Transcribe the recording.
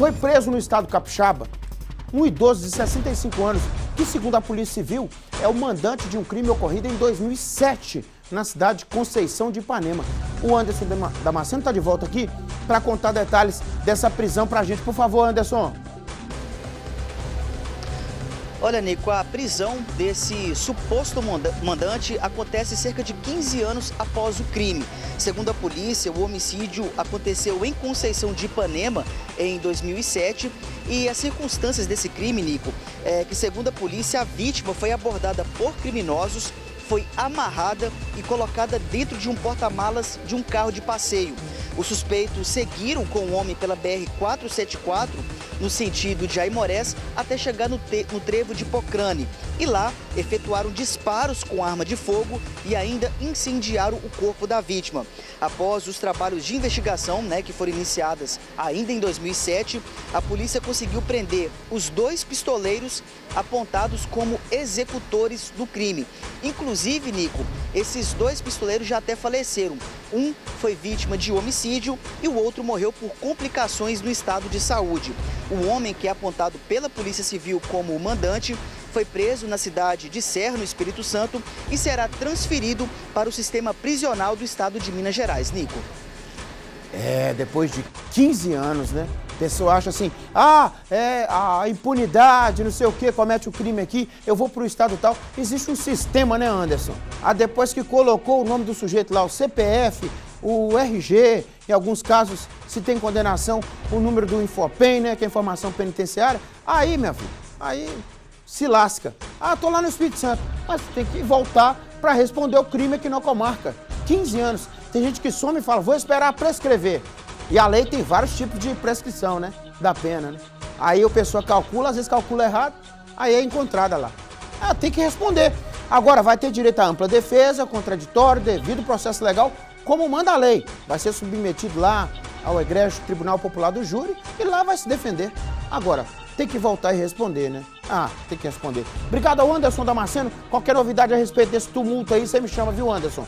Foi preso no estado capixaba um idoso de 65 anos, que, segundo a Polícia Civil, é o mandante de um crime ocorrido em 2007, na cidade de Conceição de Ipanema. O Anderson Damasceno está de volta aqui para contar detalhes dessa prisão para a gente. Por favor, Anderson. Olha, Nico, a prisão desse suposto mandante acontece cerca de 15 anos após o crime. Segundo a polícia, o homicídio aconteceu em Conceição de Ipanema em 2007 e as circunstâncias desse crime, Nico, é que, segundo a polícia, a vítima foi abordada por criminosos, foi amarrada e colocada dentro de um porta-malas de um carro de passeio. Os suspeitos seguiram com o homem pela BR-474 no sentido de Aimorés até chegar no trevo de Pocrane e lá efetuaram disparos com arma de fogo e ainda incendiaram o corpo da vítima. Após os trabalhos de investigação, que foram iniciadas ainda em 2007, a polícia conseguiu prender os dois pistoleiros apontados como executores do crime. Inclusive, Nico, esses dois pistoleiros já até faleceram. Um foi vítima de homicídio e o outro morreu por complicações no estado de saúde. O homem, que é apontado pela Polícia Civil como o mandante, foi preso na cidade de Serra, no Espírito Santo, e será transferido para o sistema prisional do estado de Minas Gerais. Nico. Depois de 15 anos, a pessoa acha assim, a impunidade, não sei o que, comete o crime aqui, eu vou pro estado tal. Existe um sistema, Anderson? Depois que colocou o nome do sujeito lá, o CPF, o RG, em alguns casos, se tem condenação, o número do Infopem, que é a informação penitenciária, aí, minha filha, aí se lasca. Tô lá no Espírito Santo, mas tem que voltar para responder o crime aqui na comarca. 15 anos. Tem gente que some e fala, vou esperar prescrever. E a lei tem vários tipos de prescrição, da pena, Aí a pessoa calcula, às vezes calcula errado, aí é encontrada lá. Tem que responder. Agora vai ter direito à ampla defesa, contraditório, devido processo legal, como manda a lei. Vai ser submetido lá ao Egrégio Tribunal Popular do Júri e lá vai se defender. Agora, tem que voltar e responder, tem que responder. Obrigado ao Anderson Damasceno. Qualquer novidade a respeito desse tumulto aí, você me chama, viu, Anderson?